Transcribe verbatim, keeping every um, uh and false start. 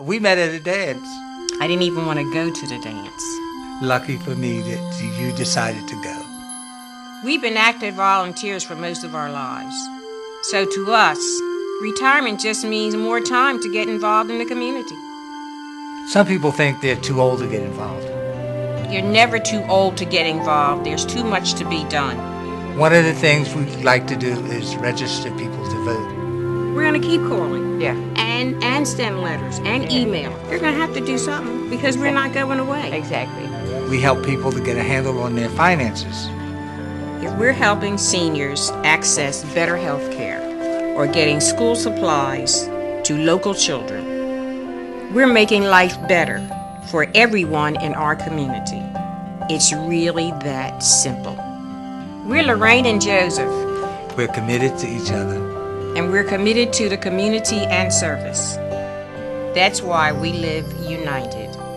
We met at a dance. I didn't even want to go to the dance. Lucky for me that you decided to go. We've been active volunteers for most of our lives. So to us, retirement just means more time to get involved in the community. Some people think they're too old to get involved. You're never too old to get involved. There's too much to be done. One of the things we like to do is register people to vote. We're going to keep calling. Yeah. And, and send letters and email. We're going to have to do something because we're not going away. Exactly. We help people to get a handle on their finances. We're helping seniors access better health care or getting school supplies to local children. We're making life better for everyone in our community. It's really that simple. We're Lorraine and Joseph. We're committed to each other. And we're committed to the community and service. That's why we live united.